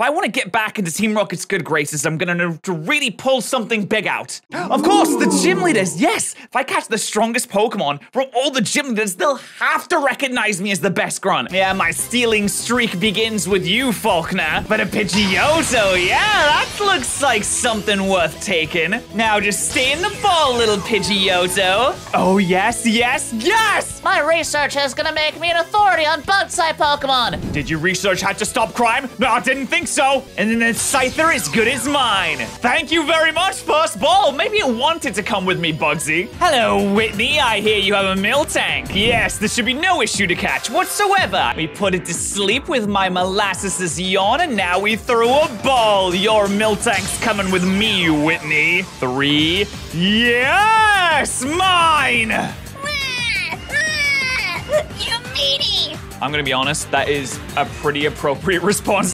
If I want to get back into Team Rocket's good graces, I'm going to have to really pull something big out. Of course, the Gym Leaders, yes! If I catch the strongest Pokemon from all the Gym Leaders, they'll have to recognize me as the best Grunt. Yeah, my stealing streak begins with you, Faulkner. But a Pidgeotto, yeah, that looks like something worth taking. Now just stay in the ball, little Pidgeotto. Oh, yes, yes, yes! My research is going to make me an authority on bug-type Pokemon. Did your research have to stop crime? No, I didn't think so. And then Scyther is good as mine. Thank you very much, first ball. Maybe it wanted to come with me, Bugsy. Hello, Whitney. I hear you have a Miltank. Yes, there should be no issue to catch whatsoever. We put it to sleep with my molasses' yawn, and now we threw a ball. Your Miltank's coming with me, Whitney. Three. Yes, mine. You meanie. I'm gonna be honest, that is a pretty appropriate response.